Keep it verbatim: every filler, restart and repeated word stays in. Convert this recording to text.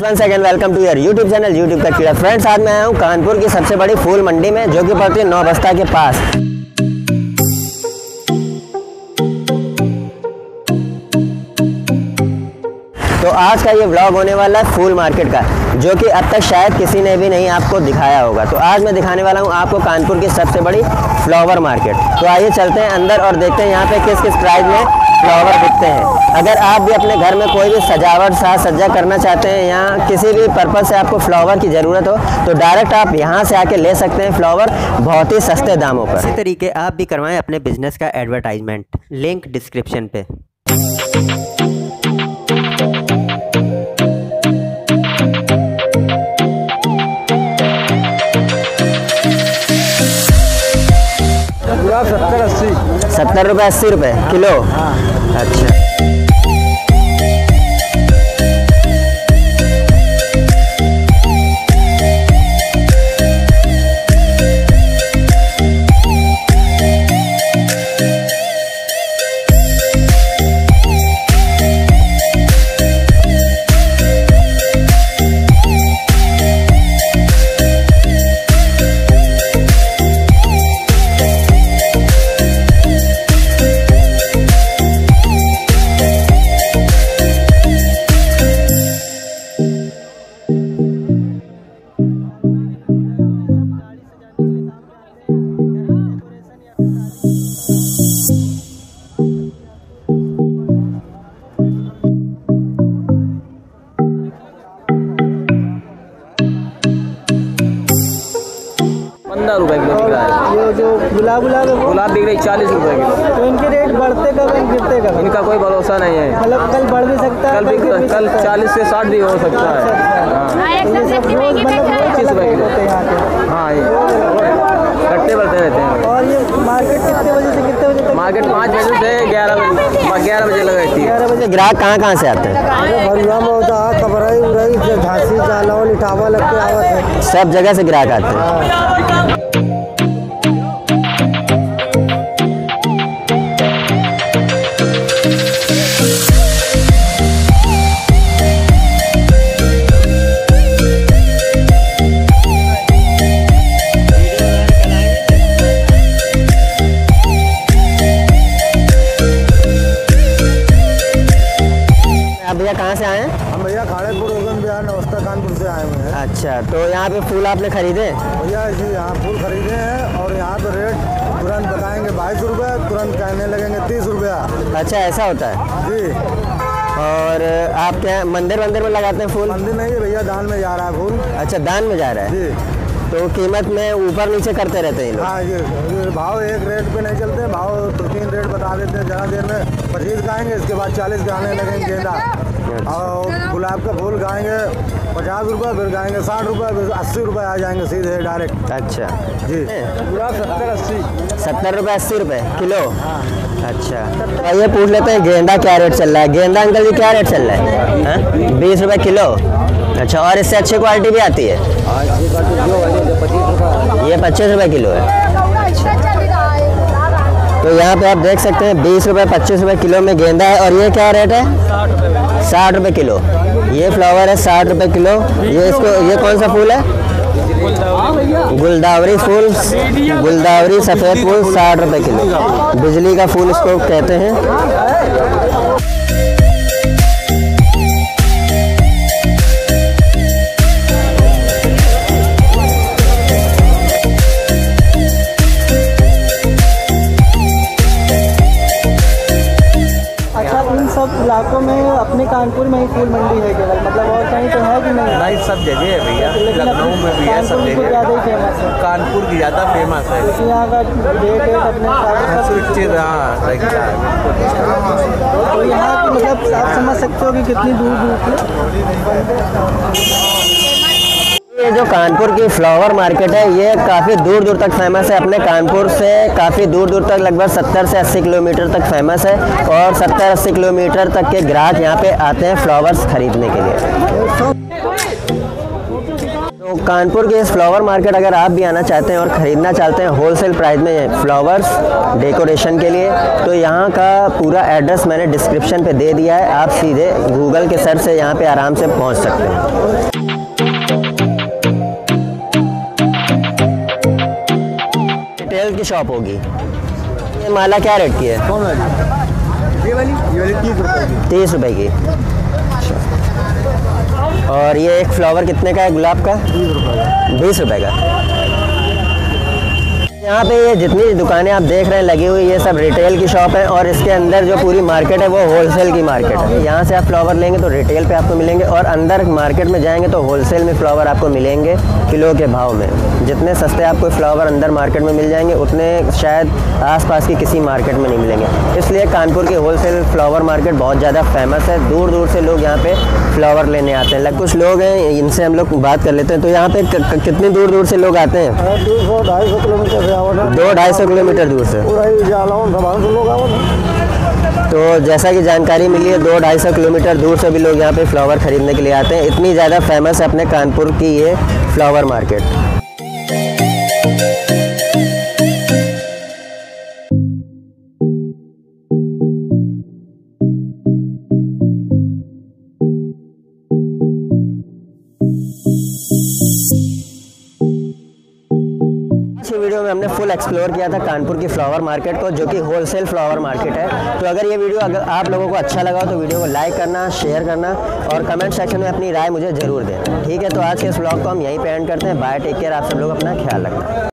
Friends again welcome to your YouTube channel YouTube का कीड़ा। Friends आज मैं आया हूँ कानपुर की सबसे बड़ी फूल मंडी में जो कि पड़ती है नौ बस्ता के पास। तो आज का ये व्लॉग होने वाला है फूल मार्केट का, जो कि अब तक शायद किसी ने भी नहीं आपको दिखाया होगा। तो आज मैं दिखाने वाला हूँ आपको कानपुर की सबसे बड़ी फ्लावर मार्केट। तो आइए चलते हैं अंदर और देखते हैं यहाँ पे किस किस प्राइस में फ्लावर बिकते हैं। अगर आप भी अपने घर में कोई भी सजावट साज सज्जा करना चाहते हैं या किसी भी पर्पज़ से आपको फ्लावर की ज़रूरत हो तो डायरेक्ट आप यहाँ से आके ले सकते हैं फ्लावर बहुत ही सस्ते दामों पर। इसी तरीके आप भी करवाएँ अपने बिजनेस का एडवर्टाइजमेंट, लिंक डिस्क्रिप्शन पे। सत्तर अस्सी सत्तर रुपये अस्सी रुपये किलो। हाँ। अच्छा रुपए किलो बिक रहा है। ये जो गुलाब गुलाब गुलाब बिक रही चालीस रुपए किलो। तो इनके रेट बढ़ते कब हैं गिरते कब? इनका कोई भरोसा नहीं है, मतलब कल बढ़ भी सकता है, कल कल चालीस से साठ भी हो सकता है। पच्चीस रुपए किलो। हाँ ये घटते बढ़ते रहते हैं। और ये मार्केट कितने बजे से कितने बजे तक? मार्केट पाँच बजे से ग्यारह बजे ग्यारह बजे लग रहती है। ग्यारह बजे ग्राहक कहाँ कहाँ से आते हैं? कबराई उराई झांसी जालौन इटावा लगते आवा है, सब जगह से ग्राहक आते हैं। कहाँ से आए हैं? हम भैया खड़गपुर ओगनबिहार ओस्ताखानपुर से आए हुए हैं। अच्छा, तो यहाँ पे फूल आपने खरीदे? भैया जी यहाँ फूल खरीदे हैं और यहाँ पे रेट तुरंत बताएंगे बाईस रुपये, तुरंत कहने लगेंगे तीस रुपया। अच्छा ऐसा होता है जी। और आप क्या मंदिर मंदिर में लगाते हैं फूल? मंदिर नहीं है भैया, दान में जा रहा है फूल। अच्छा दान में जा रहा है जी। तो कीमत में ऊपर नीचे करते रहते हैं। हाँ ये भाव एक रेट पे नहीं चलते, भाव दो तीन रेट बता देते हैं। जरा देर में पच्चीस गाएंगे, इसके बाद चालीस गाने लगेंगे गेंदा और गुलाब का फूल गाएंगे पचास रुपये, फिर गाएंगे साठ रुपये, फिर अस्सी रुपये आ जाएंगे सीधे डायरेक्ट। अच्छा जी। गुलाब सत्तर अस्सी सत्तर रुपये अस्सी रुपये किलो। अच्छा तो ये पूछ लेते हैं गेंदा क्या रेट चल रहा है? गेंदा अंकल जी क्या रेट चल रहा है? बीस रुपये किलो। अच्छा, और इससे अच्छी क्वालिटी भी आती है? ये पच्चीस रुपये किलो है। तो यहाँ पे आप देख सकते हैं बीस रुपये पच्चीस रुपये किलो में गेंदा है। और ये क्या रेट है? साठ रुपये किलो। ये फ्लावर है साठ रुपये किलो। ये इसको ये कौन सा फूल है? गुलदावरी फूल, गुलदावरी सफ़ेद फूल साठ रुपये किलो, बिजली का फूल इसको कहते हैं। में अपने कानपुर में ही फूल मंडी है केवल, मतलब और कहीं तो है कि नहीं? नहीं सब जगह है भैया, लखनऊ में भी है, सब जगह ज़्यादा ही फेमस है। कानपुर की ज़्यादा फेमस है क्योंकि यहाँ का रेट रेट अपने तो यहाँ की, मतलब आप समझ सकते हो कि कितनी दूर दूर की। ये जो कानपुर की फ्लावर मार्केट है ये काफ़ी दूर दूर तक फेमस है। अपने कानपुर से काफ़ी दूर दूर तक लगभग सत्तर से अस्सी किलोमीटर तक फेमस है और सत्तर अस्सी किलोमीटर तक के ग्राहक यहाँ पे आते हैं फ्लावर्स खरीदने के लिए। तो तो कानपुर के इस फ्लावर मार्केट अगर आप भी आना चाहते हैं और ख़रीदना चाहते हैं होलसेल प्राइस में फ्लावर्स डेकोरेशन के लिए, तो यहाँ का पूरा एड्रेस मैंने डिस्क्रिप्शन पे दे दिया है। आप सीधे गूगल के सर्च से यहाँ पे आराम से पहुँच सकते हैं। रिटेल की शॉप होगी। ये माला क्या रेट की है? कौन वाली? ये वाली? ये वाली तीस रुपये की। तीस रुपये की। और ये एक फ्लावर कितने का है गुलाब का? बीस रुपए का। बीस रुपए का। यहाँ पे ये जितनी दुकानें आप देख रहे हैं लगी हुई, ये सब रिटेल की शॉप है और इसके अंदर जो पूरी मार्केट है वो होलसेल की मार्केट है। यहाँ से आप फ्लावर लेंगे तो रिटेल पे आपको मिलेंगे और अंदर मार्केट में जाएंगे तो होलसेल में फ्लावर आपको मिलेंगे किलो के भाव में। जितने सस्ते आपको फ्लावर अंदर मार्केट में मिल जाएंगे उतने शायद आसपास की किसी मार्केट में नहीं मिलेंगे। इसलिए कानपुर की होलसेल फ्लावर मार्केट बहुत ज़्यादा फेमस है, दूर दूर से लोग यहाँ पर फ्लावर लेने आते हैं। कुछ लोग हैं, इनसे हम लोग बात कर लेते हैं। तो यहाँ पर कितनी दूर दूर से लोग आते हैं? दो सौ ढाई सौ किलोमीटर, दो ढाई सौ किलोमीटर दूर से। तो जैसा कि जानकारी मिली है, दो ढाई सौ किलोमीटर दूर से भी लोग यहाँ पे फ्लावर खरीदने के लिए आते हैं। इतनी ज़्यादा फेमस है अपने कानपुर की ये फ्लावर मार्केट। वीडियो में हमने फुल एक्सप्लोर किया था कानपुर की फ्लावर मार्केट को, जो कि होलसेल फ्लावर मार्केट है। तो अगर ये वीडियो अगर आप लोगों को अच्छा लगा हो तो वीडियो को लाइक करना, शेयर करना और कमेंट सेक्शन में अपनी राय मुझे ज़रूर दें। ठीक है, तो आज के इस व्लॉग को हम यहीं पे एंड करते हैं। बाय, टेक केयर, आप सब लोग अपना ख्याल रखना।